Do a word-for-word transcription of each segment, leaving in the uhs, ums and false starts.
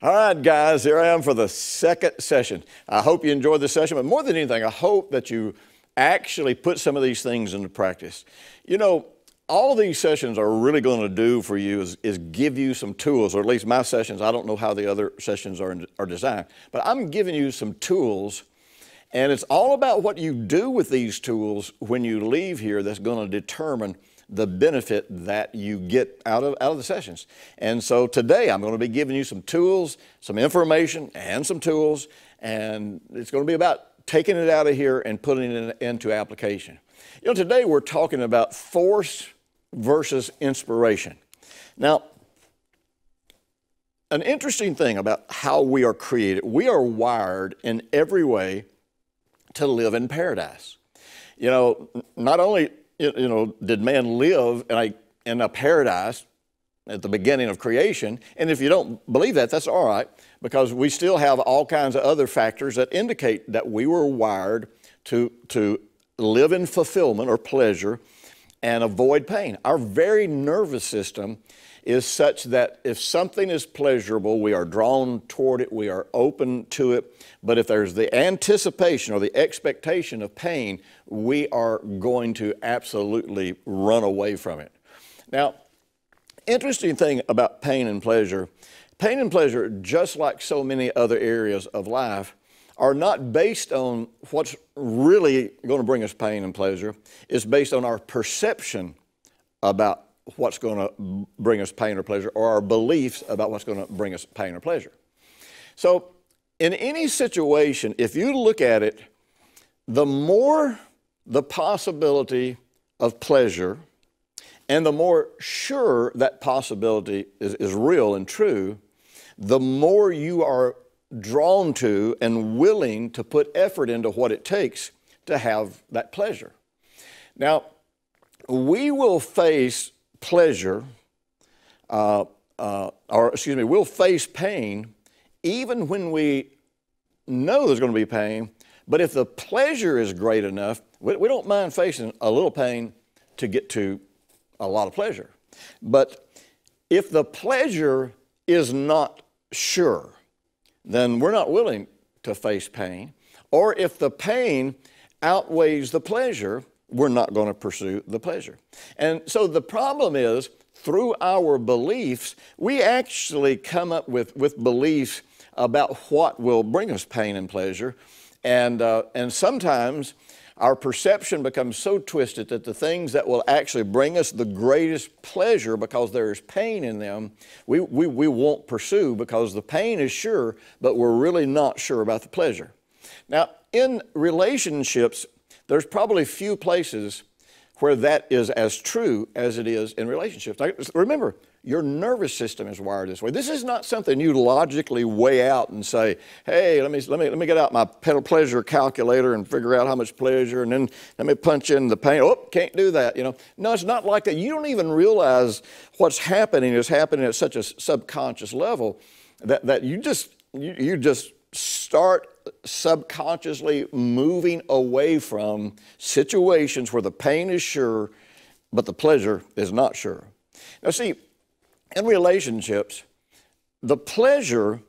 All right, guys, here I am for the second session. I hope you enjoyed this session, but more than anything, I hope that you actually put some of these things into practice. You know, all these sessions are really going to do for you is, is give you some tools, or at least my sessions. I don't know how the other sessions are, are designed, but I'm giving you some tools, and it's all about what you do with these tools when you leave here that's going to determine the benefit that you get out of, out of the sessions. And so today I'm going to be giving you some tools, some information, and some tools, and it's going to be about taking it out of here and putting it into application. You know, today we're talking about force versus inspiration. Now, an interesting thing about how we are created, we are wired in every way to live in paradise. You know, not only You know, did man live in a, in a paradise at the beginning of creation? And if you don't believe that, that's all right, because we still have all kinds of other factors that indicate that we were wired to, to live in fulfillment or pleasure and avoid pain. Our very nervous system is such that if something is pleasurable, we are drawn toward it, we are open to it. But if there's the anticipation or the expectation of pain, we are going to absolutely run away from it. Now, interesting thing about pain and pleasure, pain and pleasure, just like so many other areas of life, are not based on what's really going to bring us pain and pleasure. It's based on our perception about what's going to bring us pain or pleasure, or our beliefs about what's going to bring us pain or pleasure. So in any situation, if you look at it, the more the possibility of pleasure and the more sure that possibility is, is real and true, the more you are drawn to and willing to put effort into what it takes to have that pleasure. Now, we will face pleasure, uh, uh, or excuse me, we'll face pain even when we know there's going to be pain, but if the pleasure is great enough, we, we don't mind facing a little pain to get to a lot of pleasure. But if the pleasure is not sure, then we're not willing to face pain. Or if the pain outweighs the pleasure, we're not going to pursue the pleasure. And so the problem is, through our beliefs, we actually come up with, with beliefs about what will bring us pain and pleasure. And, uh, and sometimes our perception becomes so twisted that the things that will actually bring us the greatest pleasure, because there is pain in them, we, we, we won't pursue, because the pain is sure, but we're really not sure about the pleasure. Now, in relationships, there's probably few places where that is as true as it is in relationships. Now, remember, your nervous system is wired this way. This is not something you logically weigh out and say, hey, let me, let me, let me get out my pleasure calculator and figure out how much pleasure, and then let me punch in the pain. Oh, can't do that, you know. No, it's not like that. You don't even realize what's happening is happening at such a subconscious level that, that you just, you, you just start subconsciously moving away from situations where the pain is sure, but the pleasure is not sure. Now, see, in relationships, the pleasure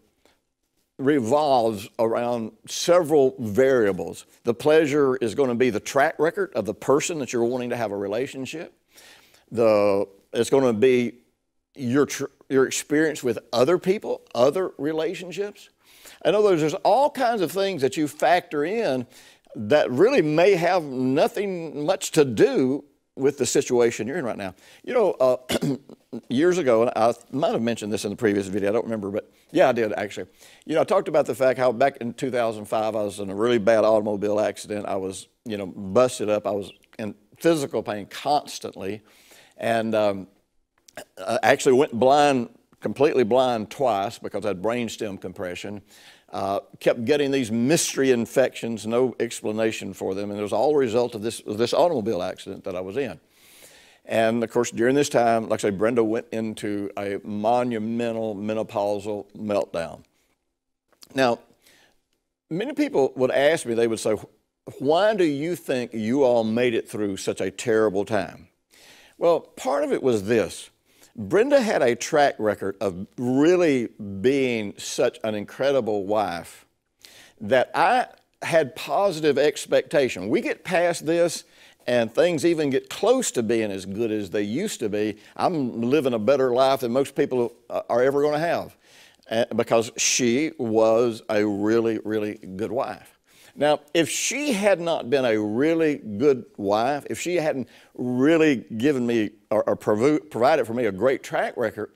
revolves around several variables. The pleasure is going to be the track record of the person that you're wanting to have a relationship. The, it's going to be your, tr your experience with other people, other relationships. In other words, there's all kinds of things that you factor in that really may have nothing much to do with the situation you're in right now. You know, uh, years ago, and I might have mentioned this in the previous video, I don't remember, but yeah, I did actually. You know, I talked about the fact how back in two thousand five, I was in a really bad automobile accident. I was, you know, busted up. I was in physical pain constantly, and um, I actually went blind completely blind twice because I had brainstem compression, uh, kept getting these mystery infections, no explanation for them, and it was all a result of this, of this automobile accident that I was in. And of course, during this time, like I say, Brenda went into a monumental menopausal meltdown. Now, many people would ask me, they would say, why do you think you all made it through such a terrible time? Well, part of it was this. Brenda had a track record of really being such an incredible wife that I had positive expectation. We get past this and things even get close to being as good as they used to be, I'm living a better life than most people are ever going to have, because she was a really, really good wife. Now, if she had not been a really good wife, if she hadn't really given me or, or provided for me a great track record,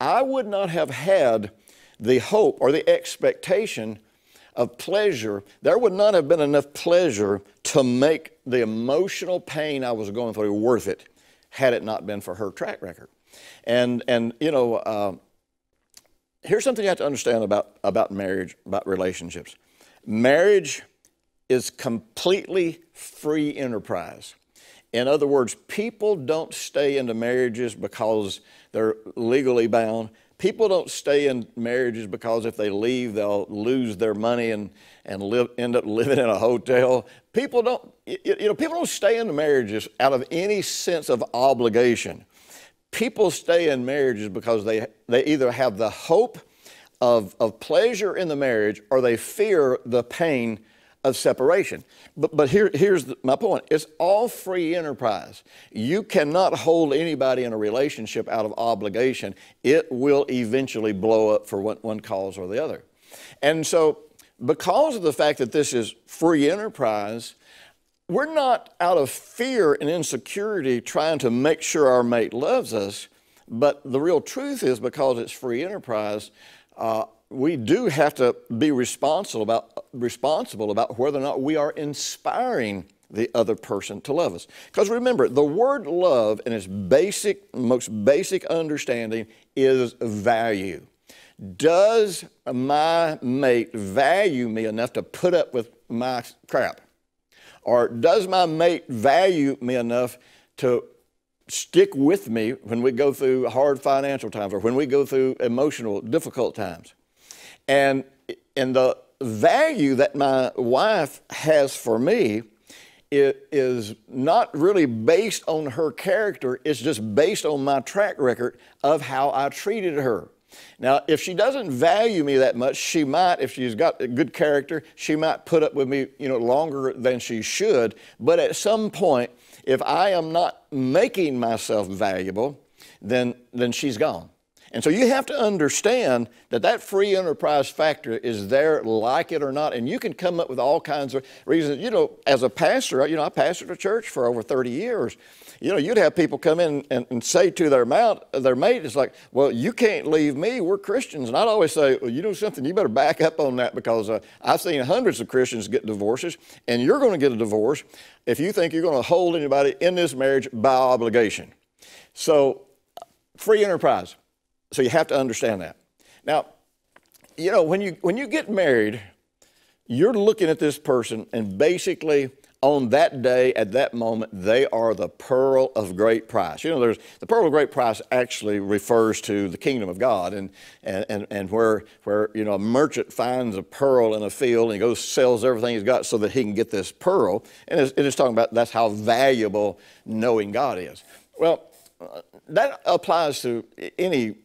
I would not have had the hope or the expectation of pleasure. There would not have been enough pleasure to make the emotional pain I was going through worth it had it not been for her track record. And, and you know, uh, here's something you have to understand about, about marriage, about relationships. Marriage is completely free enterprise. In other words, people don't stay into marriages because they're legally bound. People don't stay in marriages because if they leave, they'll lose their money and, and live, end up living in a hotel. People don't, you know, people don't stay into marriages out of any sense of obligation. People stay in marriages because they, they either have the hope of, of pleasure in the marriage or they fear the pain of separation. But, but here, here's the, my point. It's all free enterprise. You cannot hold anybody in a relationship out of obligation. It will eventually blow up for one, one cause or the other. And so because of the fact that this is free enterprise, we're not out of fear and insecurity trying to make sure our mate loves us. But the real truth is, because it's free enterprise, uh, we do have to be responsible about, responsible about whether or not we are inspiring the other person to love us. Because remember, the word love in its basic, most basic understanding is value. Does my mate value me enough to put up with my crap? Or does my mate value me enough to stick with me when we go through hard financial times or when we go through emotional, difficult times? And, and the value that my wife has for me is not really based on her character. It's just based on my track record of how I treated her. Now, if she doesn't value me that much, she might, if she's got a good character, she might put up with me, you know, longer than she should. But at some point, if I am not making myself valuable, then, then she's gone. And so you have to understand that that free enterprise factor is there, like it or not, and you can come up with all kinds of reasons. You know, as a pastor, you know, I pastored a church for over thirty years. You know, you'd have people come in and, and say to their, mount, their mate, it's like, well, you can't leave me, we're Christians. And I'd always say, well, you know something, you better back up on that, because uh, I've seen hundreds of Christians get divorces, and you're going to get a divorce if you think you're going to hold anybody in this marriage by obligation. So, free enterprise. So you have to understand that. Now, you know, when you, when you get married, you're looking at this person, and basically on that day, at that moment, they are the pearl of great price. You know, there's, the pearl of great price actually refers to the kingdom of God, and, and, and, and where, where, you know, a merchant finds a pearl in a field and he goes, sells everything he's got so that he can get this pearl. And it's, it's talking about that's how valuable knowing God is. Well, Uh, that applies to any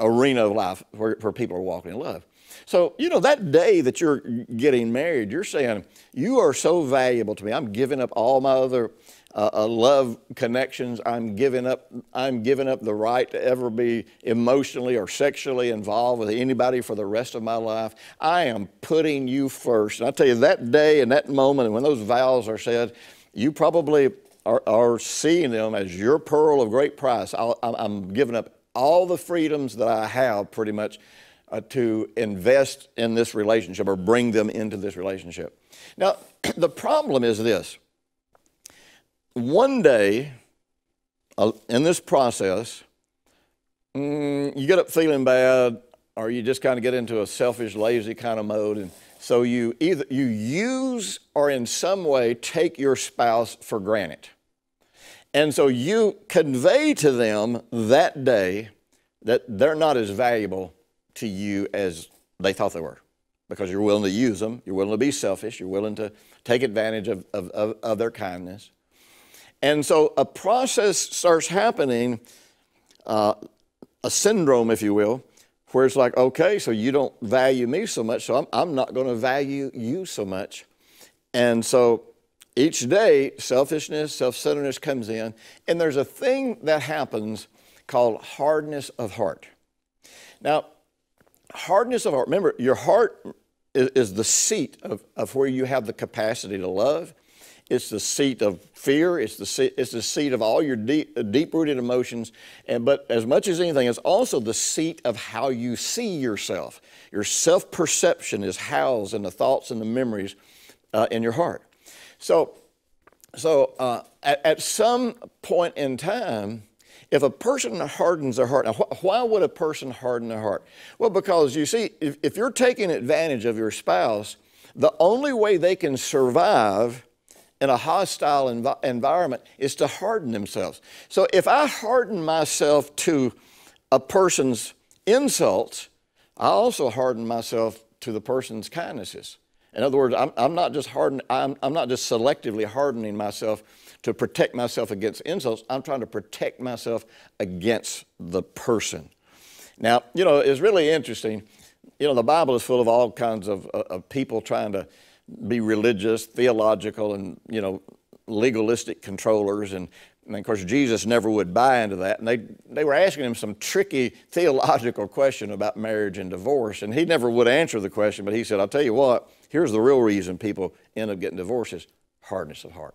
arena of life where, where people are walking in love. So, you know, that day that you're getting married, you're saying, you are so valuable to me. I'm giving up all my other uh, uh, love connections. I'm giving up, I'm giving up the right to ever be emotionally or sexually involved with anybody for the rest of my life. I am putting you first. And I tell you, that day and that moment, and when those vows are said, you probably Are, are seeing them as your pearl of great price. I'll, I'm giving up all the freedoms that I have, pretty much, uh, to invest in this relationship or bring them into this relationship. Now, the problem is this. One day uh, in this process, mm, you get up feeling bad, or you just kind of get into a selfish, lazy kind of mode, and so you either you use or in some way take your spouse for granted. And so you convey to them that day that they're not as valuable to you as they thought they were, because you're willing to use them, you're willing to be selfish, you're willing to take advantage of, of, of, of their kindness. And so a process starts happening uh, a syndrome, if you will, where it's like, okay, so you don't value me so much, so I'm, I'm not going to value you so much. And so each day, selfishness, self-centeredness comes in, and there's a thing that happens called hardness of heart. Now, hardness of heart, remember, your heart is, is the seat of, of where you have the capacity to love. It's the seat of fear. It's the seat, it's the seat of all your deep, deep-rooted emotions. And, but as much as anything, it's also the seat of how you see yourself. Your self-perception is housed in the thoughts and the memories uh, in your heart. So, so uh, at, at some point in time, if a person hardens their heart, now wh why would a person harden their heart? Well, because you see, if, if you're taking advantage of your spouse, the only way they can survive in a hostile env environment is to harden themselves. So if I harden myself to a person's insults, I also harden myself to the person's kindnesses. In other words, I'm, I'm not just harden, I'm, I'm not just selectively hardening myself to protect myself against insults. I'm trying to protect myself against the person. Now, you know, it's really interesting. You know, the Bible is full of all kinds of, of, of people trying to be religious, theological, and, you know, legalistic controllers. And, and of course, Jesus never would buy into that. And they, they were asking him some tricky theological question about marriage and divorce. And he never would answer the question, but he said, I'll tell you what, here's the real reason people end up getting divorces: hardness of heart.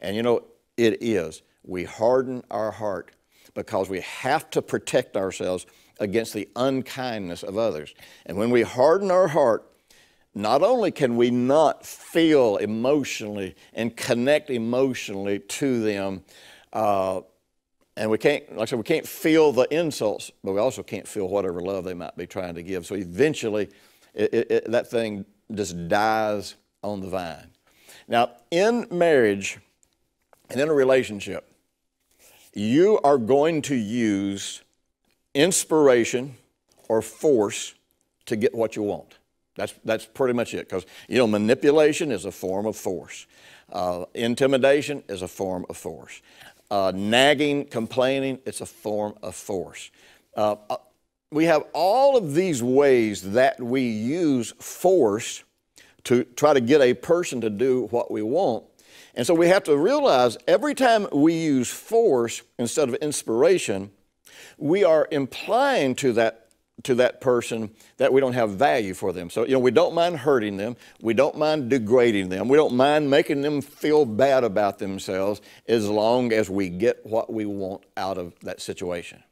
And you know, it is. We harden our heart because we have to protect ourselves against the unkindness of others. And when we harden our heart, not only can we not feel emotionally and connect emotionally to them, uh, and we can't, like I said, we can't feel the insults, but we also can't feel whatever love they might be trying to give. So eventually, it, it, it, that thing just dies on the vine. Now, in marriage and in a relationship, you are going to use inspiration or force to get what you want. That's, that's pretty much it, because, you know, manipulation is a form of force. Uh, intimidation is a form of force. Uh, nagging, complaining, it's a form of force. Uh, we have all of these ways that we use force to try to get a person to do what we want. And so we have to realize every time we use force instead of inspiration, we are implying to that to that person that we don't have value for them. So, you know, we don't mind hurting them. We don't mind degrading them. We don't mind making them feel bad about themselves as long as we get what we want out of that situation.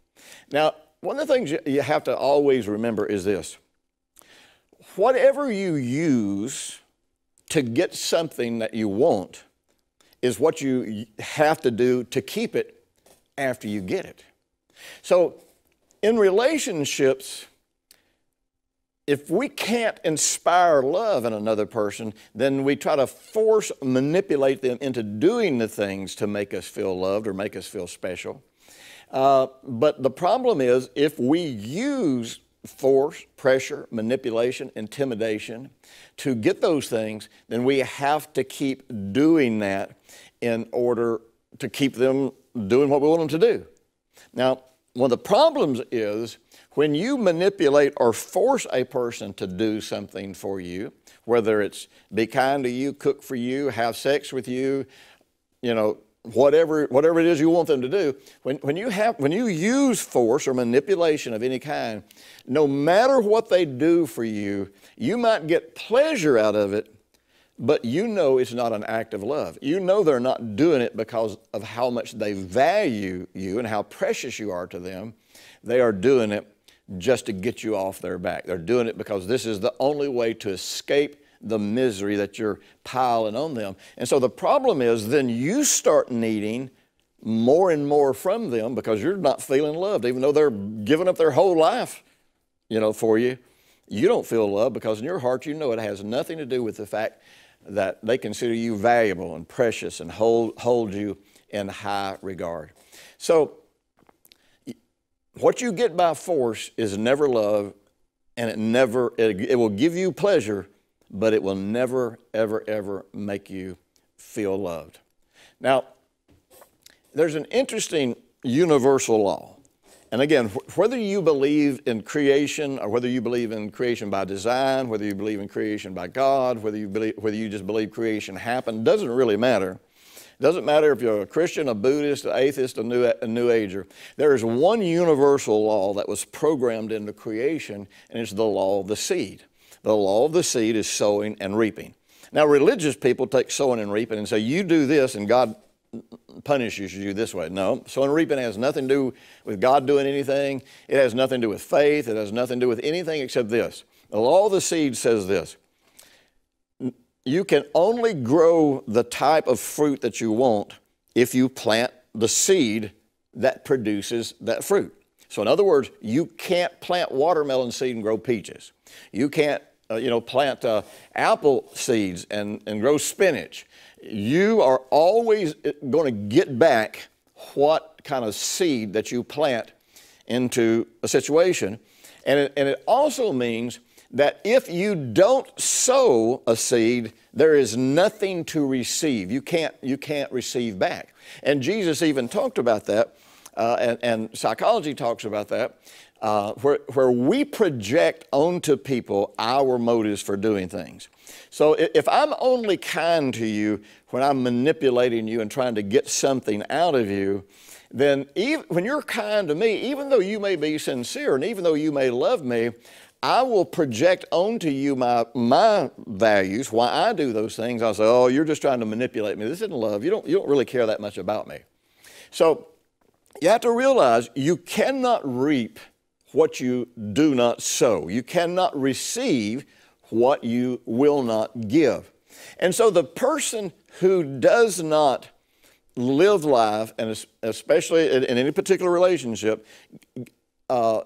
Now, one of the things you have to always remember is this: whatever you use to get something that you want is what you have to do to keep it after you get it. So, in relationships, if we can't inspire love in another person, then we try to force, manipulate them into doing the things to make us feel loved or make us feel special. Uh, but the problem is, if we use force, pressure, manipulation, intimidation to get those things, then we have to keep doing that in order to keep them doing what we want them to do. Now, one of the problems is when you manipulate or force a person to do something for you, whether it's be kind to you, cook for you, have sex with you, you know, whatever, whatever it is you want them to do, when, when, you have, when you use force or manipulation of any kind, no matter what they do for you, you might get pleasure out of it, but you know it's not an act of love. You know they're not doing it because of how much they value you and how precious you are to them. They are doing it just to get you off their back. They're doing it because this is the only way to escape the misery that you're piling on them. And so the problem is, then you start needing more and more from them because you're not feeling loved, even though they're giving up their whole life, you know, for you. You don't feel loved because in your heart you know it has nothing to do with the fact that they consider you valuable and precious and hold, hold you in high regard. So what you get by force is never love, and it never, it, it will give you pleasure, but it will never, ever, ever make you feel loved. Now, there's an interesting universal law, And again, wh whether you believe in creation or whether you believe in creation by design, whether you believe in creation by God, whether you, believe, whether you just believe creation happened, doesn't really matter. It doesn't matter if you're a Christian, a Buddhist, an atheist, a new, a new Ager. There is one universal law that was programmed into creation, and it's the law of the seed. The law of the seed is sowing and reaping. Now, religious people take sowing and reaping and say, you do this and God punishes you this way. No, sowing and reaping has nothing to do with God doing anything. It has nothing to do with faith. It has nothing to do with anything except this. The law of the seed says this: you can only grow the type of fruit that you want if you plant the seed that produces that fruit. So in other words, you can't plant watermelon seed and grow peaches. You can't uh, you know, plant uh, apple seeds and, and grow spinach. You are always going to get back what kind of seed that you plant into a situation. And it, and it also means that if you don't sow a seed, there is nothing to receive. You can't, you can't receive back. And Jesus even talked about that, uh, and, and psychology talks about that, uh, where, where we project onto people our motives for doing things. So if I'm only kind to you when I'm manipulating you and trying to get something out of you, then even, when you're kind to me, even though you may be sincere and even though you may love me, I will project onto you my, my values, why I do those things. I'll say, oh, you're just trying to manipulate me. This isn't love. You don't, you don't really care that much about me. So you have to realize you cannot reap what you do not sow. You cannot receive what you will not give. And so the person who does not live life, and especially in, in any particular relationship, uh,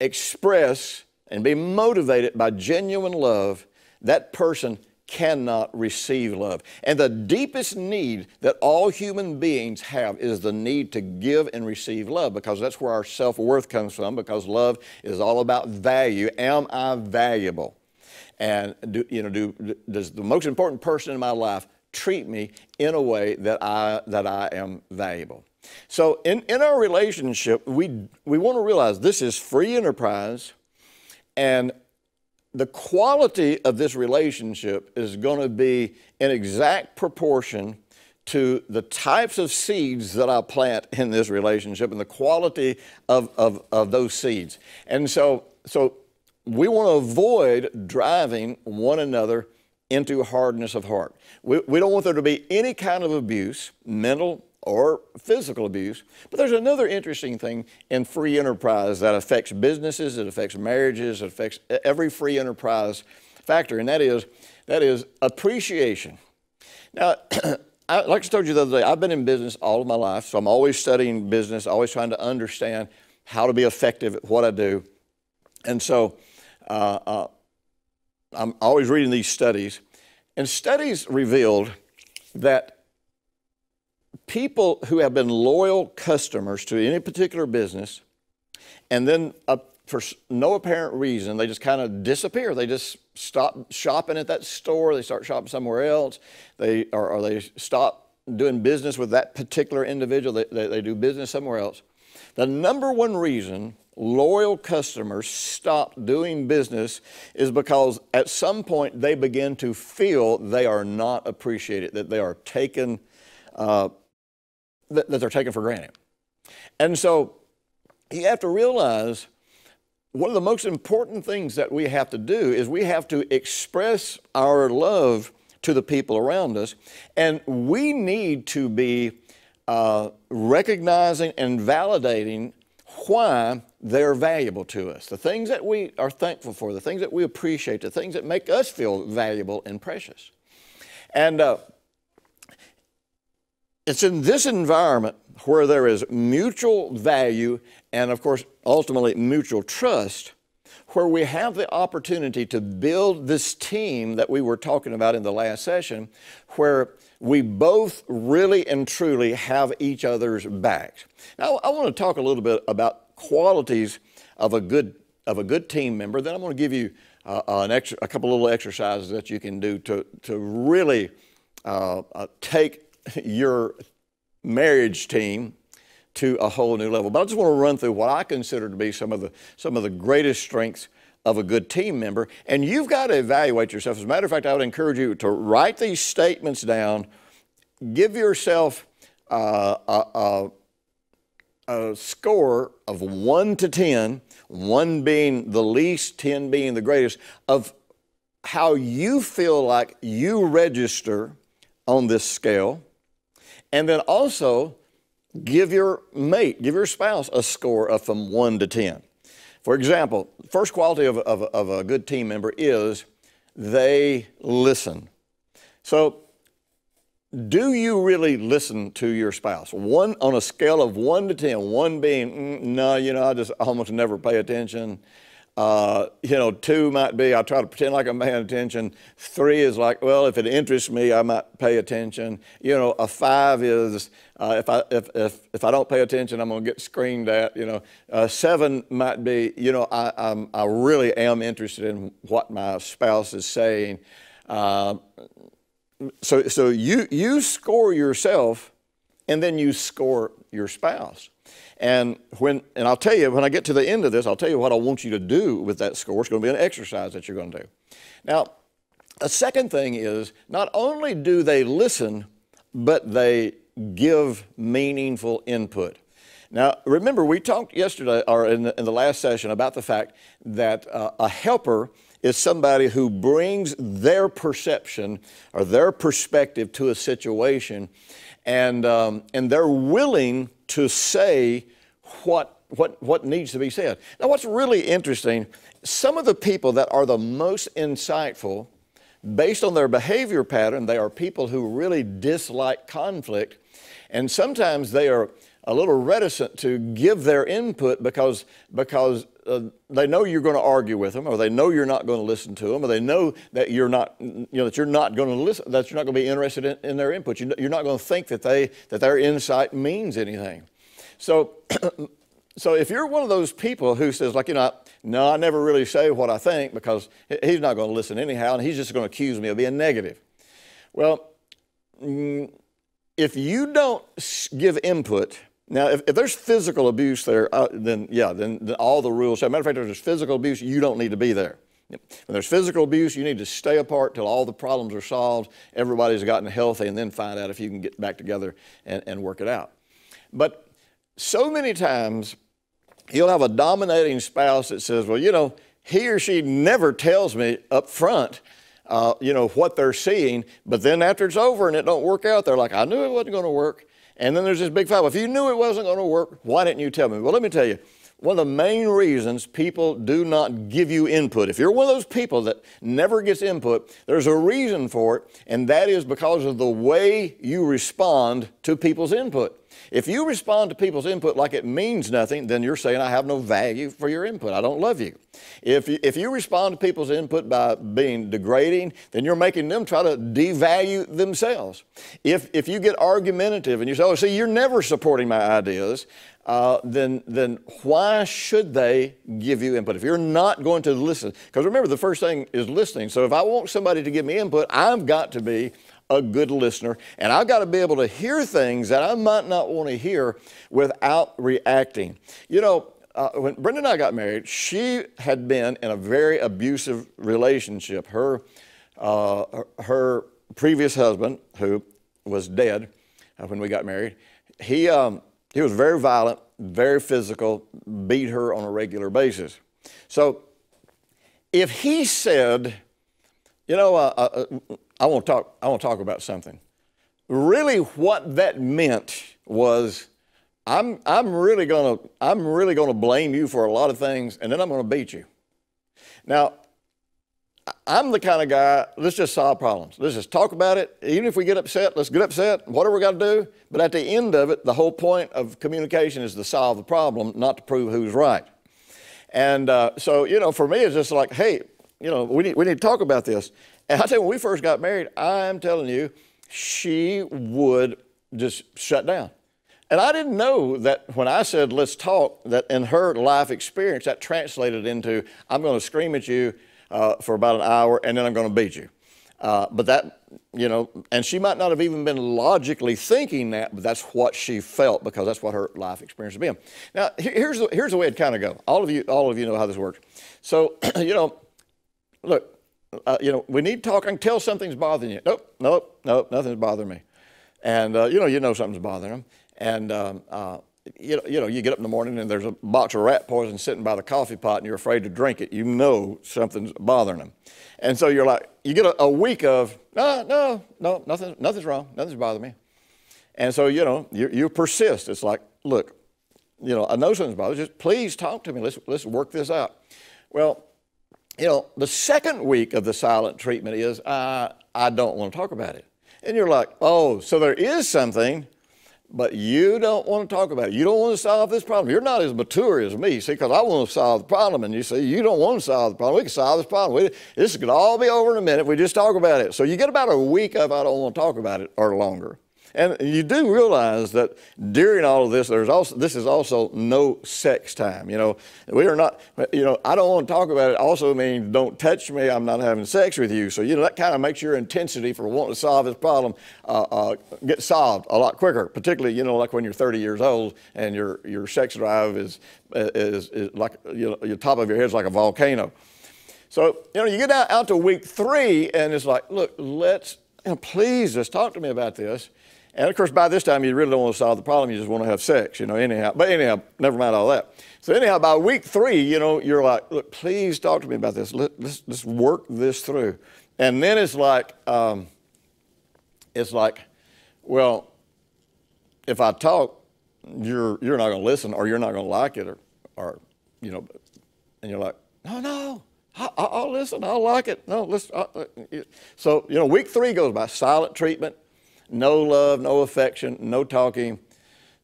express and be motivated by genuine love, that person cannot receive love. And the deepest need that all human beings have is the need to give and receive love, because that's where our self-worth comes from, because love is all about value. Am I valuable? And do, you know, do, does the most important person in my life treat me in a way that I, that I am valuable? So in, in our relationship, we, we want to realize this is free enterprise, and the quality of this relationship is going to be in exact proportion to the types of seeds that I plant in this relationship and the quality of, of, of those seeds. And so, so we want to avoid driving one another into hardness of heart. We, we don't want there to be any kind of abuse, mental or physical abuse. But there's another interesting thing in free enterprise that affects businesses, it affects marriages, it affects every free enterprise factor, and that is, that is appreciation. Now, I, like I told you the other day, I've been in business all of my life, so I'm always studying business, always trying to understand how to be effective at what I do. And so uh, uh, I'm always reading these studies, and studies revealed that people who have been loyal customers to any particular business, and then uh, for no apparent reason, they just kind of disappear. They just stop shopping at that store. They start shopping somewhere else. They, or, or they stop doing business with that particular individual. They, they, they do business somewhere else. The number one reason loyal customers stop doing business is because at some point they begin to feel they are not appreciated, that they are taken uh, that they're taken for granted. And so you have to realize one of the most important things that we have to do is we have to express our love to the people around us, and we need to be uh, recognizing and validating why they're valuable to us. The things that we are thankful for, the things that we appreciate, the things that make us feel valuable and precious. And uh, it's in this environment where there is mutual value and, of course, ultimately mutual trust, where we have the opportunity to build this team that we were talking about in the last session, where we both really and truly have each other's backs. Now, I want to talk a little bit about qualities of a good, of a good team member. Then I'm going to give you uh, an ex a couple little exercises that you can do to, to really uh, uh, take your marriage team to a whole new level. But I just want to run through what I consider to be some of the, some of the greatest strengths of a good team member. And you've got to evaluate yourself. As a matter of fact, I would encourage you to write these statements down. Give yourself uh, a, a, a score of one to ten, one being the least, ten being the greatest, of how you feel like you register on this scale. And then also give your mate, give your spouse a score of from one to ten. For example, first quality of, of, of a good team member is they listen. So do you really listen to your spouse? One, on a scale of one to ten, one being, mm, no, you know, I just almost never pay attention. Uh, you know, two might be, I try to pretend like I'm paying attention. Three is like, well, if it interests me, I might pay attention. You know, a five is, uh, if, I, if, if, if I don't pay attention, I'm going to get screamed at, you know. Uh, seven might be, you know, I, I'm, I really am interested in what my spouse is saying. Uh, So, so you, you score yourself, and then you score your spouse. And, when, and I'll tell you, when I get to the end of this, I'll tell you what I want you to do with that score. It's going to be an exercise that you're going to do. Now, a second thing is, not only do they listen, but they give meaningful input. Now, remember, we talked yesterday, or in the, in the last session, about the fact that uh, a helper is somebody who brings their perception or their perspective to a situation, and, um, and they're willing to say what, what, what needs to be said. Now, what's really interesting, some of the people that are the most insightful, based on their behavior pattern, they are people who really dislike conflict, and sometimes they are a little reticent to give their input because, because uh, they know you're going to argue with them, or they know you're not going to listen to them, or they know that you're not, you know, that you're not going to listen, that you're not going to be interested in, in their input. You're not going to think that they, that their insight means anything. So, so if you're one of those people who says, like, you know, no, I never really say what I think because he's not going to listen anyhow, and he's just going to accuse me of being negative. Well, if you don't give input. Now, if, if there's physical abuse there, uh, then yeah, then, then all the rules. As a matter of fact, if there's physical abuse, you don't need to be there. When there's physical abuse, you need to stay apart till all the problems are solved, everybody's gotten healthy, and then find out if you can get back together and, and work it out. But so many times, you'll have a dominating spouse that says, well, you know, he or she never tells me up front uh, you know, what they're seeing, but then after it's over and it don't work out, they're like, I knew it wasn't going to work. And then there's this big fight. If you knew it wasn't going to work, why didn't you tell me? Well, let me tell you, one of the main reasons people do not give you input, if you're one of those people that never gets input, there's a reason for it, and that is because of the way you respond to people's input. If you respond to people's input like it means nothing, then you're saying, I have no value for your input. I don't love you. If you, if you respond to people's input by being degrading, then you're making them try to devalue themselves. If, if you get argumentative and you say, oh, see, you're never supporting my ideas, Uh, then, then why should they give you input? If you're not going to listen, because remember, the first thing is listening. So if I want somebody to give me input, I've got to be a good listener, and I've got to be able to hear things that I might not want to hear without reacting. You know, uh, when Brenda and I got married, she had been in a very abusive relationship. Her, uh, her previous husband, who was dead uh, when we got married, he... Um, He was very violent, very physical, beat her on a regular basis. So if he said, you know, uh, uh, I want to talk, I want to talk about something. Really what that meant was, I'm, I'm really going to, I'm really going to blame you for a lot of things, and then I'm going to beat you. Now, I'm the kind of guy, let's just solve problems. Let's just talk about it. Even if we get upset, let's get upset. What are we going to do? But at the end of it, the whole point of communication is to solve the problem, not to prove who's right. And uh, so, you know, for me, it's just like, hey, you know, we need, we need to talk about this. And I tell you, when we first got married, I'm telling you, she would just shut down. And I didn't know that when I said, let's talk, that in her life experience, that translated into, I'm going to scream at you, Uh, for about an hour, and then I'm going to beat you. Uh, but that, you know, and she might not have even been logically thinking that, but that's what she felt because that's what her life experience had been. Now, here's the, here's the way it kind of go. All of you, all of you know how this works. So, you know, look, uh, you know, we need talking. Tell something's bothering you. Nope, nope, nope, nothing's bothering me. And uh, you know, you know something's bothering them. And um, uh, you know, you know, you get up in the morning and there's a box of rat poison sitting by the coffee pot, and you're afraid to drink it. You know something's bothering them. And so you're like, you get a, a week of, no, no, no, nothing, nothing's wrong, nothing's bothering me. And so, you know, you, you persist. It's like, look, you know, I know something's bothering me. Just please talk to me. Let's let's work this out. Well, you know, the second week of the silent treatment is, uh, I don't want to talk about it. And you're like, oh, so there is something, but you don't want to talk about it. You don't want to solve this problem. You're not as mature as me, see, because I want to solve the problem. And you see, you don't want to solve the problem. We can solve this problem. We, this could all be over in a minute if we just talk about it. So you get about a week of I don't want to talk about it or longer. And you do realize that during all of this, there's also, this is also no sex time. You know, we are not, you know, I don't want to talk about it also means don't touch me, I'm not having sex with you. So, you know, that kind of makes your intensity for wanting to solve this problem uh, uh, get solved a lot quicker, particularly, you know, like when you're thirty years old and your, your sex drive is, is, is like, you know, your top of your head is like a volcano. So, you know, you get out, out to week three and it's like, look, let's, you know, please just talk to me about this. And of course, by this time, you really don't want to solve the problem. You just want to have sex, you know, anyhow. But anyhow, never mind all that. So anyhow, by week three, you know, you're like, look, please talk to me about this. Let, let's, let's work this through. And then it's like, um, it's like, well, if I talk, you're, you're not going to listen or you're not going to like it or, or, you know, and you're like, no, no. I'll, I'll listen. I'll like it. No, let's. I'll, so, you know, week three goes by silent treatment. No love, no affection, no talking.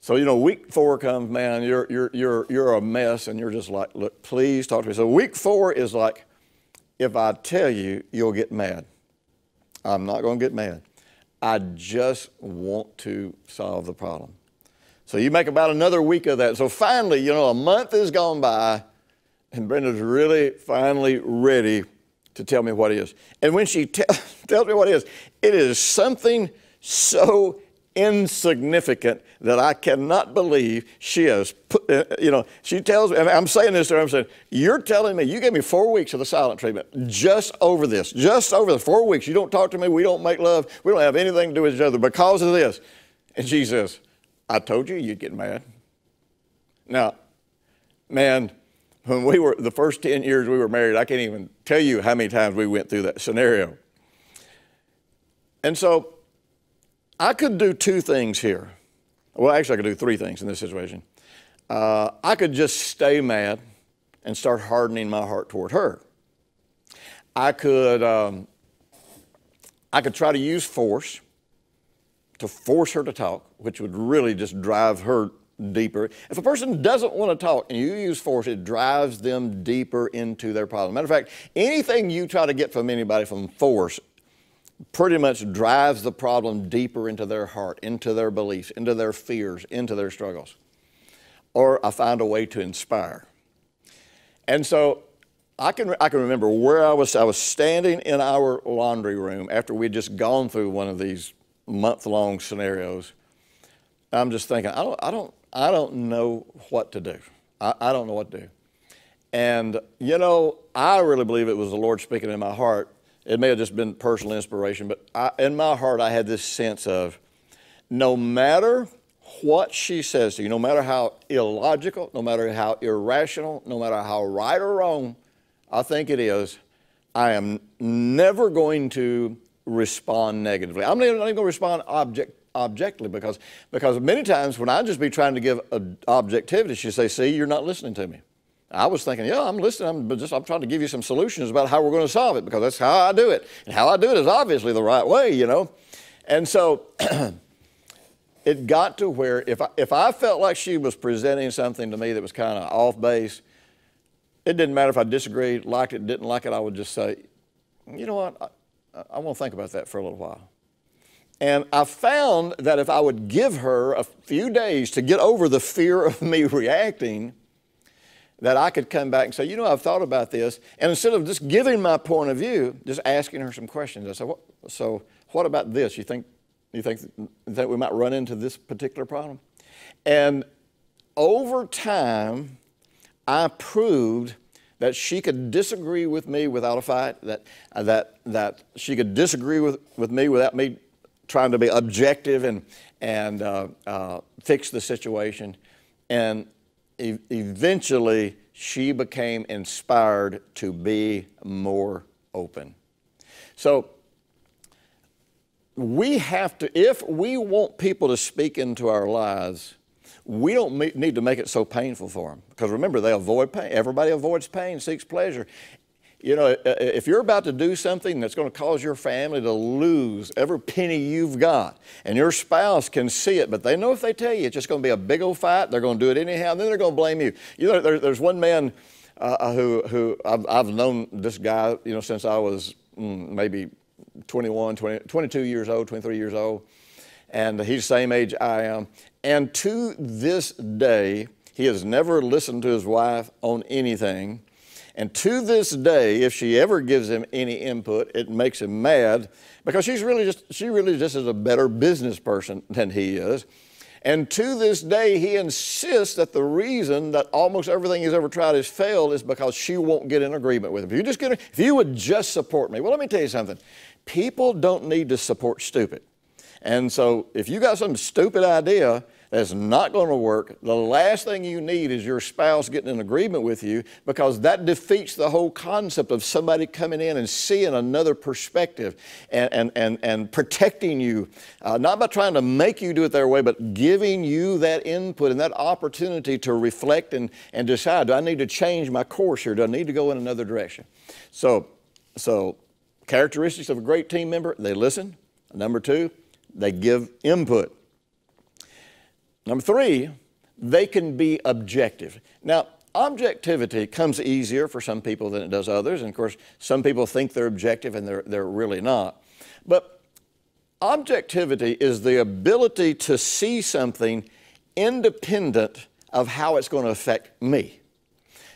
So, you know, week four comes, man, you're, you're, you're, you're a mess, and you're just like, look, please talk to me. So week four is like, if I tell you, you'll get mad. I'm not going to get mad. I just want to solve the problem. So you make about another week of that. So finally, you know, a month has gone by, and Brenda's really finally ready to tell me what it is. And when she te- tells me what it is, it is something so insignificant that I cannot believe she has put, you know, she tells me, and I'm saying this to her, I'm saying, you're telling me, you gave me four weeks of the silent treatment just over this, just over the four weeks. You don't talk to me. We don't make love. We don't have anything to do with each other because of this. And she says, I told you you'd get mad. Now, man, when we were, the first ten years we were married, I can't even tell you how many times we went through that scenario. And so, I could do two things here. Well, actually, I could do three things in this situation. Uh, I could just stay mad and start hardening my heart toward her. I could, um, I could try to use force to force her to talk, which would really just drive her deeper. If a person doesn't want to talk and you use force, it drives them deeper into their problem. Matter of fact, anything you try to get from anybody from force pretty much drives the problem deeper into their heart, into their beliefs, into their fears, into their struggles. Or I find a way to inspire. And so I can, I can remember where I was. I was standing in our laundry room after we'd just gone through one of these month-long scenarios. I'm just thinking, I don't, I don't, I don't know what to do. I, I don't know what to do. And, you know, I really believe it was the Lord speaking in my heart. It may have just been personal inspiration, but I, in my heart, I had this sense of no matter what she says to you, no matter how illogical, no matter how irrational, no matter how right or wrong I think it is, I am never going to respond negatively. I'm not even going to respond object, objectively because, because many times when I just be trying to give a, objectivity, she say, see, you're not listening to me. I was thinking, yeah, I'm listening, I'm just, I'm trying to give you some solutions about how we're going to solve it because that's how I do it. And how I do it is obviously the right way, you know. And so it got to where if I, if I felt like she was presenting something to me that was kind of off base, it didn't matter if I disagreed, liked it, didn't like it, I would just say, you know what, I, I want to think about that for a little while. And I found that if I would give her a few days to get over the fear of me reacting, that I could come back and say, you know, I've thought about this. And instead of just giving my point of view, just asking her some questions. I said, what, so what about this? You think, you think that we might run into this particular problem? And over time, I proved that she could disagree with me without a fight, that, that, that she could disagree with, with me without me trying to be objective and, and uh, uh, fix the situation. And e eventually, she became inspired to be more open. So we have to, if we want people to speak into our lives, we don't me need to make it so painful for them. Because remember, they avoid pain. Everybody avoids pain, seeks pleasure. You know, if you're about to do something that's going to cause your family to lose every penny you've got, and your spouse can see it, but they know if they tell you it's just going to be a big old fight, they're going to do it anyhow, and then they're going to blame you. You know, there, there's one man uh, who, who I've, I've known this guy, you know, since I was mm, maybe twenty-one, twenty, twenty-two years old, twenty-three years old, and he's the same age I am. And to this day, he has never listened to his wife on anything. And to this day, if she ever gives him any input, it makes him mad, because she's really just, she really just is a better business person than he is. And to this day, he insists that the reason that almost everything he's ever tried has failed is because she won't get in agreement with him. If you, just get, if you would just support me. Well, let me tell you something. People don't need to support stupid. And so if you got some stupid idea, that's not going to work. The last thing you need is your spouse getting in agreement with you, because that defeats the whole concept of somebody coming in and seeing another perspective and, and, and, and protecting you, uh, not by trying to make you do it their way, but giving you that input and that opportunity to reflect and, and decide, do I need to change my course here? Do I need to go in another direction? So, so characteristics of a great team member: they listen. Number two, they give input. Number three, they can be objective. Now, objectivity comes easier for some people than it does others. And of course, some people think they're objective and they're, they're really not. But objectivity is the ability to see something independent of how it's going to affect me.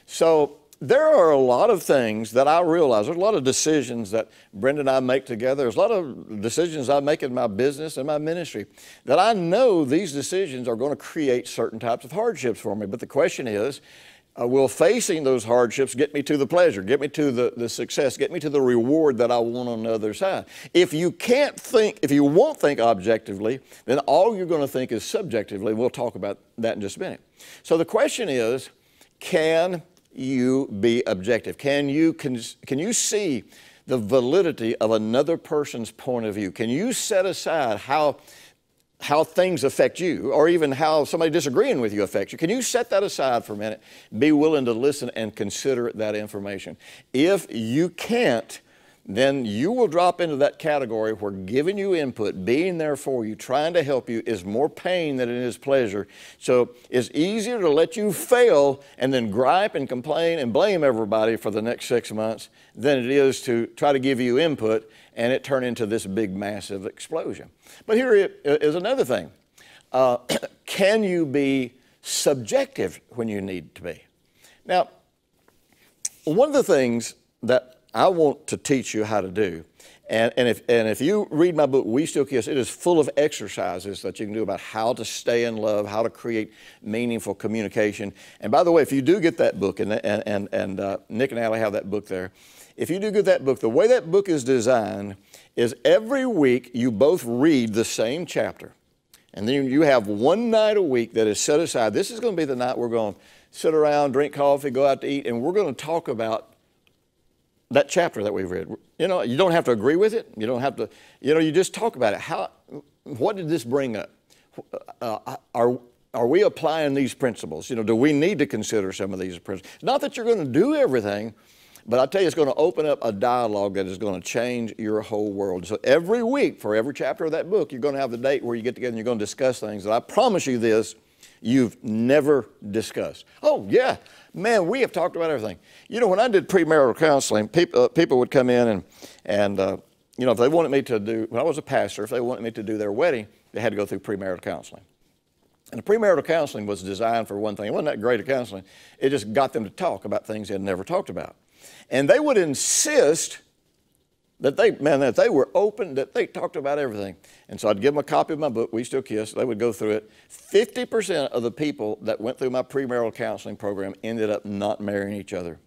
So there are a lot of things that I realize. There's a lot of decisions that Brenda and I make together. There's a lot of decisions I make in my business and my ministry that I know these decisions are going to create certain types of hardships for me. But the question is, uh, will facing those hardships get me to the pleasure, get me to the, the success, get me to the reward that I want on the other side? If you can't think, if you won't think objectively, then all you're going to think is subjectively. We'll talk about that in just a minute. So the question is, can you be objective? Can you, can, can you see the validity of another person's point of view? Can you set aside how, how things affect you, or even how somebody disagreeing with you affects you? Can you set that aside for a minute? Be willing to listen and consider that information. If you can't, then you will drop into that category where giving you input, being there for you, trying to help you is more pain than it is pleasure. So it's easier to let you fail and then gripe and complain and blame everybody for the next six months than it is to try to give you input and it turn into this big, massive explosion. But here is another thing. Uh, can you be subjective when you need to be? Now, one of the things that I want to teach you how to do. And, and, if, and if you read my book, We Still Kiss, it is full of exercises that you can do about how to stay in love, how to create meaningful communication. And by the way, if you do get that book, and, and, and uh, Nick and Allie have that book there, if you do get that book, the way that book is designed is every week you both read the same chapter. And then you have one night a week that is set aside. This is going to be the night we're going to sit around, drink coffee, go out to eat, and we're going to talk about that chapter that we've read. You know, you don't have to agree with it. You don't have to, you know, you just talk about it. How, what did this bring up? Uh, are, are we applying these principles? You know, do we need to consider some of these principles? Not that you're going to do everything, but I tell you, it's going to open up a dialogue that is going to change your whole world. So every week for every chapter of that book, you're going to have the date where you get together and you're going to discuss things that I promise you this, you've never discussed. Oh, yeah, man, we have talked about everything. You know, when I did premarital counseling, people, uh, people would come in and, and uh, you know, if they wanted me to do, when I was a pastor, if they wanted me to do their wedding, they had to go through premarital counseling. And premarital counseling was designed for one thing. It wasn't that great of counseling. It just got them to talk about things they had never talked about. And they would insist that they, man, that they were open, that they talked about everything. And so I'd give them a copy of my book, We Still Kiss. They would go through it. fifty percent of the people that went through my premarital counseling program ended up not marrying each other,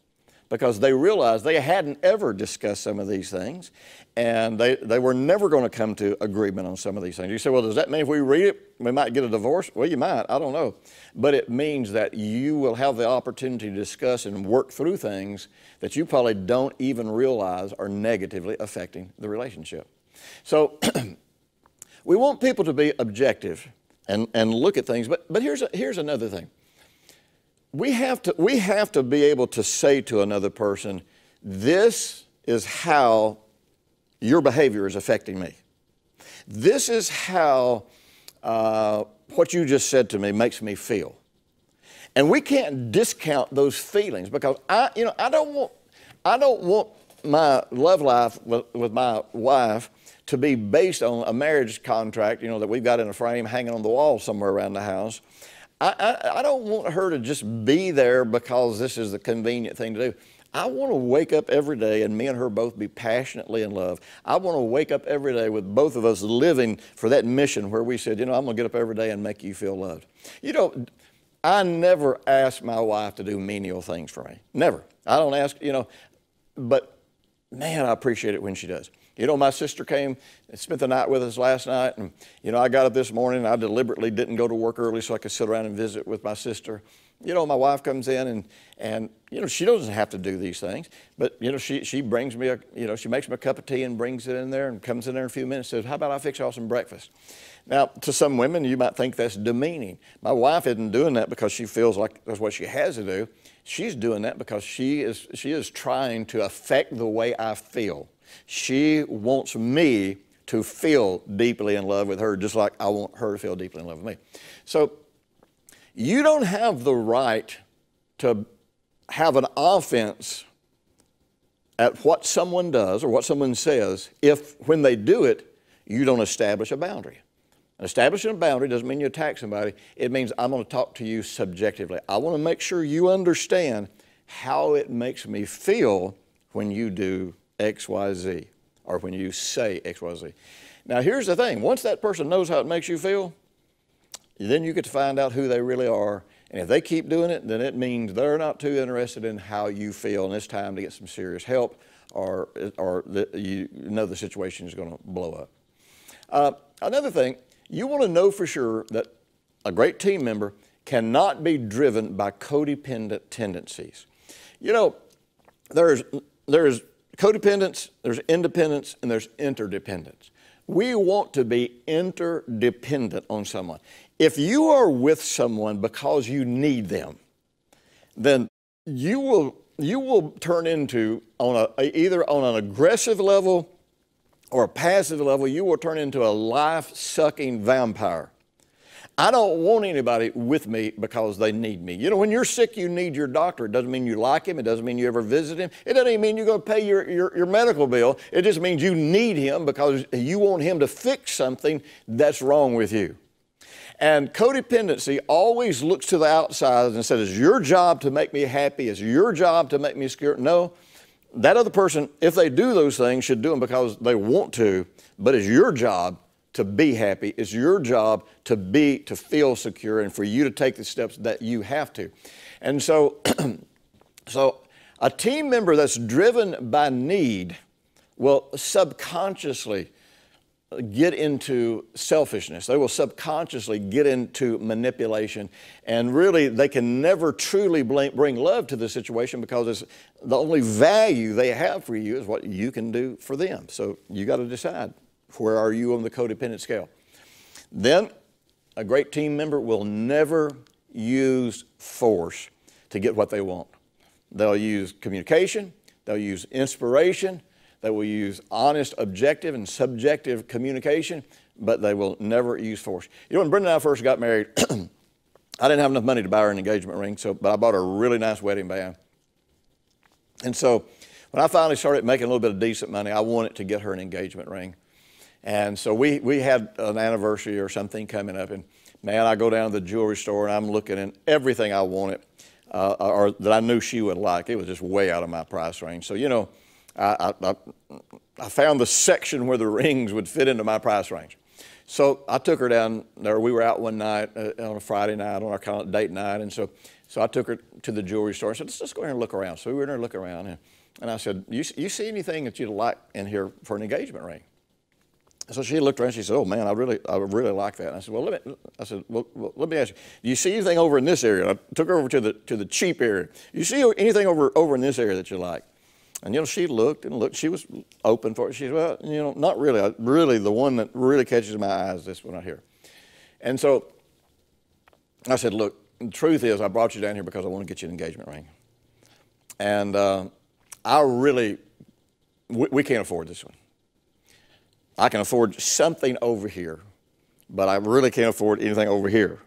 because they realized they hadn't ever discussed some of these things, and they, they were never going to come to agreement on some of these things. You say, well, does that mean if we read it, we might get a divorce? Well, you might. I don't know. But it means that you will have the opportunity to discuss and work through things that you probably don't even realize are negatively affecting the relationship. So we want people to be objective and, and look at things. But, but here's, a, here's another thing. We have to, we have to be able to say to another person, this is how your behavior is affecting me. This is how uh, what you just said to me makes me feel. And we can't discount those feelings, because I, you know, I don't want, I don't want my love life with, with my wife to be based on a marriage contract, you know, that we've got in a frame hanging on the wall somewhere around the house. I, I don't want her to just be there because this is the convenient thing to do. I want to wake up every day and me and her both be passionately in love. I want to wake up every day with both of us living for that mission where we said, you know, I'm going to get up every day and make you feel loved. You know, I never ask my wife to do menial things for me. Never. I don't ask, you know, but man, I appreciate it when she does. You know, my sister came and spent the night with us last night, and, you know, I got up this morning and I deliberately didn't go to work early so I could sit around and visit with my sister. You know, my wife comes in and, and you know, she doesn't have to do these things, but, you know, she, she brings me, a, you know, she makes me a cup of tea and brings it in there and comes in there in a few minutes and says, how about I fix y'all some breakfast? Now, to some women, you might think that's demeaning. My wife isn't doing that because she feels like that's what she has to do. She's doing that because she is, she is trying to affect the way I feel. She wants me to feel deeply in love with her, just like I want her to feel deeply in love with me. So you don't have the right to have an offense at what someone does or what someone says if, when they do it, you don't establish a boundary. Establishing a boundary doesn't mean you attack somebody. It means I'm going to talk to you subjectively. I want to make sure you understand how it makes me feel when you do X, Y, Z, or when you say X, Y, Z. Now, here's the thing. Once that person knows how it makes you feel, then you get to find out who they really are. And if they keep doing it, then it means they're not too interested in how you feel, and it's time to get some serious help, or, or the, you know the situation is going to blow up. Uh, another thing, you want to know for sure that a great team member cannot be driven by codependent tendencies. You know, there's, there's codependence, there's independence, and there's interdependence. We want to be interdependent on someone. If you are with someone because you need them, then you will, you will turn into, on a, either on an aggressive level or a passive level, you will turn into a life-sucking vampire. I don't want anybody with me because they need me. You know, when you're sick, you need your doctor. It doesn't mean you like him. It doesn't mean you ever visit him. It doesn't even mean you're going to pay your, your, your medical bill. It just means you need him because you want him to fix something that's wrong with you. And codependency always looks to the outside and says, it's your job to make me happy. It's your job to make me secure. No, that other person, if they do those things, should do them because they want to, but it's your job to be happy. It's your job to be, to feel secure, and for you to take the steps that you have to. And so, so a team member that's driven by need will subconsciously get into selfishness. They will subconsciously get into manipulation, and really they can never truly bring love to the situation because it's the only value they have for you is what you can do for them. So you got to decide, where are you on the codependent scale? Then a great team member will never use force to get what they want. They'll use communication, they'll use inspiration, they will use honest, objective, and subjective communication, but they will never use force. You know, when Brenda and I first got married, I didn't have enough money to buy her an engagement ring, so, but I bought her a really nice wedding band. And so when I finally started making a little bit of decent money, I wanted to get her an engagement ring. And so we, we had an anniversary or something coming up, and Man, I go down to the jewelry store and I'm looking at everything I wanted uh, or that I knew she would like. It was just way out of my price range. So, you know, I, I, I found the section where the rings would fit into my price range. So I took her down there. We were out one night uh, on a Friday night on our kind of date night. And so, so I took her to the jewelry store and said, let's just go here and look around. So we were there and look around. And, and I said, you, you see anything that you'd like in here for an engagement ring? So she looked around and she said, oh man, I really, I really like that. And I said, well, let me, I said, well, well, let me ask you, do you see anything over in this area? And I took her over to the, to the cheap area. You see anything over, over in this area that you like? And, you know, she looked and looked. She was open for it. She said, well, you know, not really. I, really, the one that really catches my eye is this one right here. And so I said, look, the truth is I brought you down here because I want to get you an engagement ring. And uh, I really, we, we can't afford this one. I can afford something over here, but I really can't afford anything over here.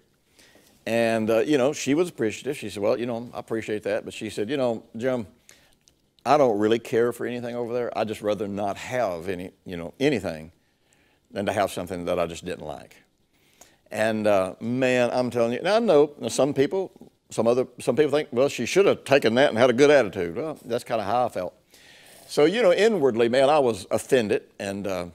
And, uh, you know, she was appreciative. She said, well, you know, I appreciate that. But she said, you know, Jim, I don't really care for anything over there. I'd just rather not have any, you know, anything than to have something that I just didn't like. And uh, man, I'm telling you, now I know some people, some other, some people think, well, she should have taken that and had a good attitude. Well, that's kind of how I felt. So, you know, inwardly, man, I was offended and uh,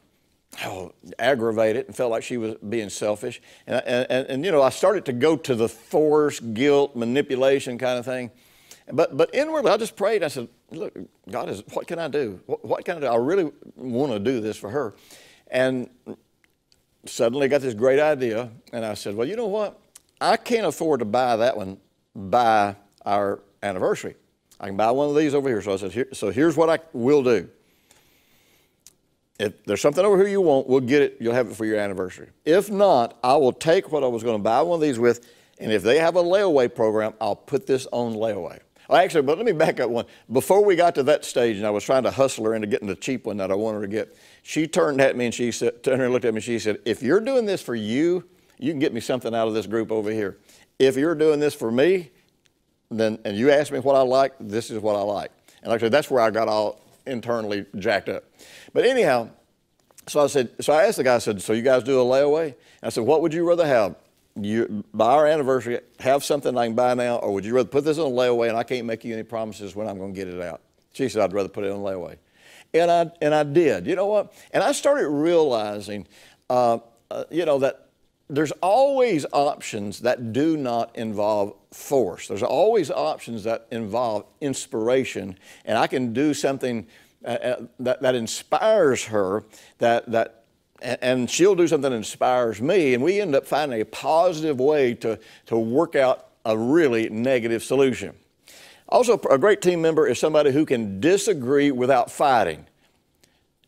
oh, aggravated and felt like she was being selfish. And, and, and, and, you know, I started to go to the force, guilt, manipulation kind of thing. But, but inwardly, I just prayed. I said, look, God, is, what can I do? What, what can I do? I really want to do this for her. And suddenly I got this great idea. And I said, well, you know what? I can't afford to buy that one by our anniversary. I can buy one of these over here. So I said, here, so here's what I will do. If there's something over here you want, we'll get it. You'll have it for your anniversary. If not, I will take what I was going to buy one of these with. And if they have a layaway program, I'll put this on layaway. Actually, but let me back up one. Before we got to that stage and I was trying to hustle her into getting the cheap one that I wanted her to get, she turned at me and she said, turned and looked at me and she said, if you're doing this for you, you can get me something out of this group over here. If you're doing this for me, then, and you ask me what I like, this is what I like. And like I said, that's where I got all internally jacked up. But anyhow, so I said, so I asked the guy, I said, so you guys do a layaway? And I said, what would you rather have? You, by our anniversary, have something I can buy now, or would you rather put this on layaway and I can't make you any promises when I'm going to get it out? She said, I'd rather put it on layaway. And I, and I did. You know what? And I started realizing, uh, uh, you know, that there's always options that do not involve force. There's always options that involve inspiration, and I can do something uh, that, that inspires her, that, that and she'll do something that inspires me, and we end up finding a positive way to, to work out a really negative solution. Also, a great team member is somebody who can disagree without fighting.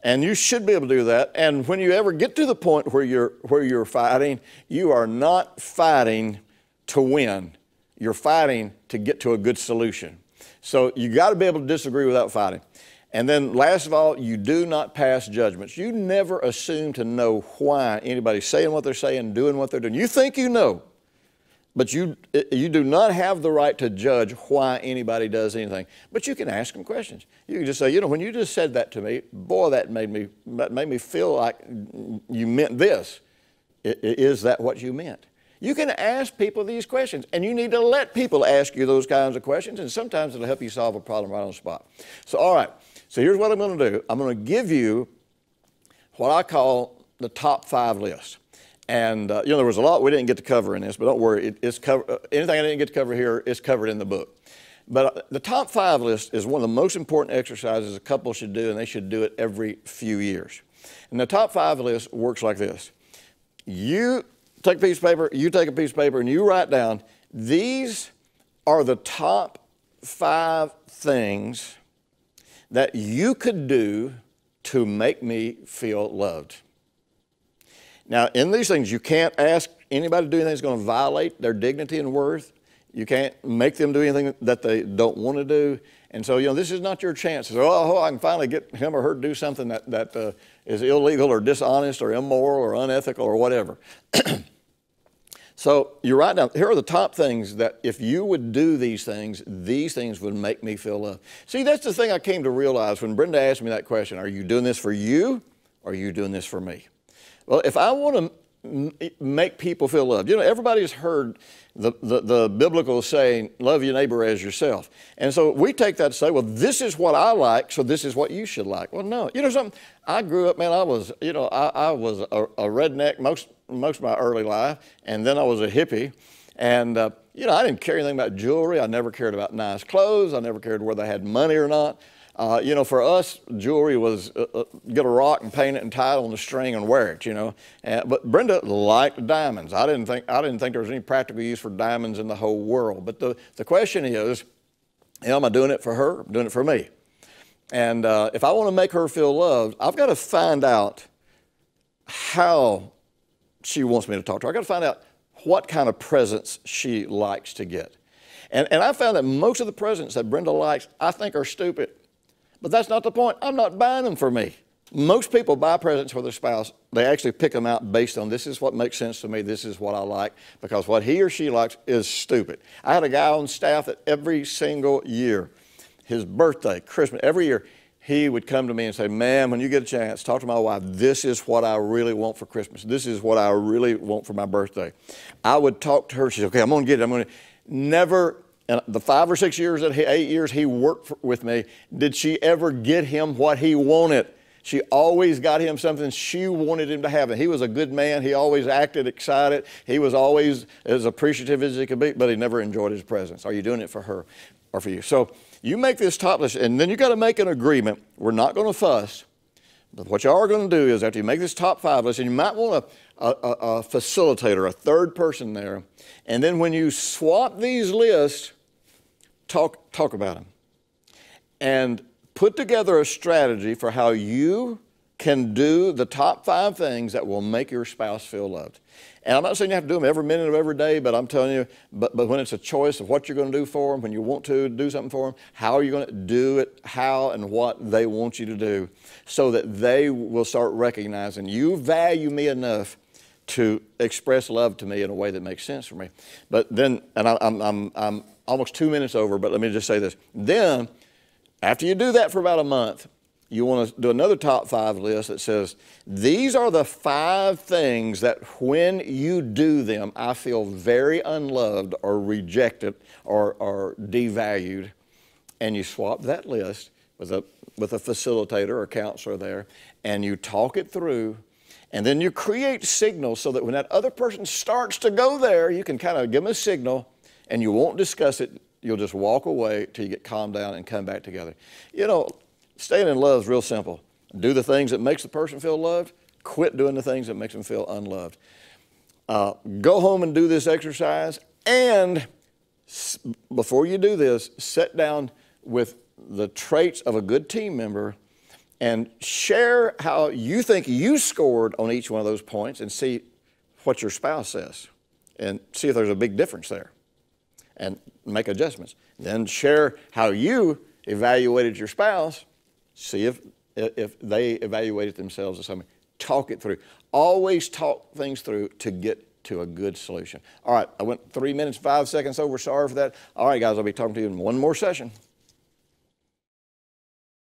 And you should be able to do that. And when you ever get to the point where you're, where you're fighting, you are not fighting to win. You're fighting to get to a good solution. So you got to be able to disagree without fighting. And then last of all, you do not pass judgments. You never assume to know why anybody's saying what they're saying, doing what they're doing. You think you know, but you, you do not have the right to judge why anybody does anything. But you can ask them questions. You can just say, you know, when you just said that to me, boy, that made me, that made me feel like you meant this. Is that what you meant? You can ask people these questions, and you need to let people ask you those kinds of questions, and sometimes it'll help you solve a problem right on the spot. So, all right. So here's what I'm going to do. I'm going to give you what I call the top five list. And, uh, you know, there was a lot we didn't get to cover in this, but don't worry. It, it's cover, uh, anything I didn't get to cover here is covered in the book. But uh, the top five list is one of the most important exercises a couple should do, and they should do it every few years. And the top five list works like this. You take a piece of paper, you take a piece of paper, and you write down, these are the top five things that you could do to make me feel loved. Now, in these things, you can't ask anybody to do anything that's going to violate their dignity and worth. You can't make them do anything that they don't want to do. And so, you know, this is not your chance to say, oh, oh, I can finally get him or her to do something that, that uh, is illegal or dishonest or immoral or unethical or whatever. So you're right now, here are the top things that if you would do these things, these things would make me feel loved. See, that's the thing I came to realize when Brenda asked me that question, are you doing this for you or are you doing this for me? Well, if I want to make people feel loved. You know, everybody's heard the, the, the biblical saying, love your neighbor as yourself. And so we take that to say, well, this is what I like, so this is what you should like. Well, no. You know something? I grew up, man, I was, you know, I, I was a, a redneck most, most of my early life, and then I was a hippie. And, uh, you know, I didn't care anything about jewelry. I never cared about nice clothes. I never cared whether I had money or not. Uh, you know, for us, jewelry was uh, uh, get a rock and paint it and tie it on the string and wear it, you know. Uh, but Brenda liked diamonds. I didn't think, I didn't think there was any practical use for diamonds in the whole world. But the, the question is, you know, am I doing it for her? I'm doing it for me. And uh, if I want to make her feel loved, I've got to find out how she wants me to talk to her. I've got to find out what kind of presents she likes to get. And, and I found that most of the presents that Brenda likes, I think are stupid. But that's not the point. I'm not buying them for me. Most people buy presents for their spouse. They actually pick them out based on this is what makes sense to me. This is what I like, because what he or she likes is stupid. I had a guy on staff that every single year, his birthday, Christmas, every year, he would come to me and say, ma'am, when you get a chance, talk to my wife. This is what I really want for Christmas. This is what I really want for my birthday. I would talk to her. She said, okay, I'm going to get it. I'm going to never. And the five or six years, that he, eight years he worked for, with me, did she ever get him what he wanted? She always got him something she wanted him to have. And he was a good man. He always acted excited. He was always as appreciative as he could be, but he never enjoyed his presence. Are you doing it for her or for you? So you make this top list, and then you got to make an agreement. We're not going to fuss. But what you are going to do is after you make this top five list, and you might want a, a, a facilitator, a third person there. And then when you swap these lists, talk, talk about them. And put together a strategy for how you can do the top five things that will make your spouse feel loved. And I'm not saying you have to do them every minute of every day, but I'm telling you, but, but when it's a choice of what you're going to do for them, when you want to do something for them, how are you going to do it, how and what they want you to do, so that they will start recognizing you value me enough to express love to me in a way that makes sense for me. But then, and I, I'm, I'm, I'm almost two minutes over, but let me just say this. Then, after you do that for about a month, you want to do another top five list that says, these are the five things that when you do them, I feel very unloved or rejected or, or devalued. And you swap that list with a, with a facilitator or counselor there, and you talk it through. And then you create signals so that when that other person starts to go there, you can kind of give them a signal and you won't discuss it. You'll just walk away till you get calmed down and come back together. You know, staying in love is real simple. Do the things that makes the person feel loved. Quit doing the things that makes them feel unloved. Uh, go home and do this exercise. And before you do this, sit down with the traits of a good team member and share how you think you scored on each one of those points and see what your spouse says and see if there's a big difference there and make adjustments. Then share how you evaluated your spouse. See if, if they evaluate it themselves or something. Talk it through. Always talk things through to get to a good solution. All right, I went three minutes, five seconds over. Sorry for that. All right, guys, I'll be talking to you in one more session.